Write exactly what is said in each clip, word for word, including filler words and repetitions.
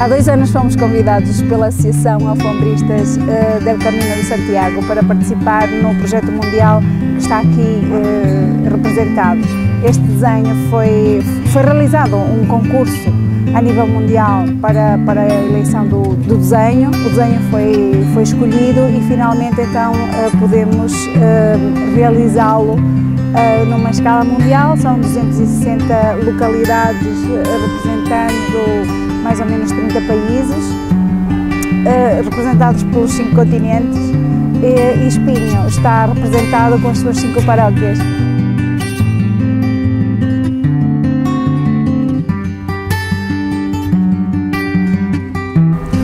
Há dois anos fomos convidados pela Associação Alfombristas uh, do Caminho de Santiago para participar no projeto mundial que está aqui uh, representado. Este desenho foi, foi realizado um concurso a nível mundial para, para a eleição do, do desenho. O desenho foi, foi escolhido e finalmente então uh, podemos uh, realizá-lo Uh, numa escala mundial. São duzentas e sessenta localidades uh, representando mais ou menos trinta países, uh, representados pelos cinco continentes, e, e Espinho está representado com as suas cinco paróquias.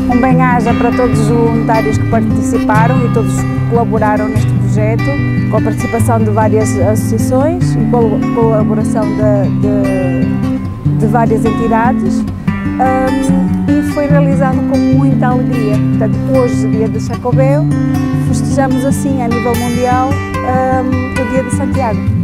Um bem-aja para todos os voluntários que participaram e todos que colaboraram neste projeto, com a participação de várias associações e colaboração de, de, de várias entidades, um, e foi realizado com muita alegria. Portanto, hoje, dia de Chacobeu, festejamos assim a nível mundial um, o dia de Santiago.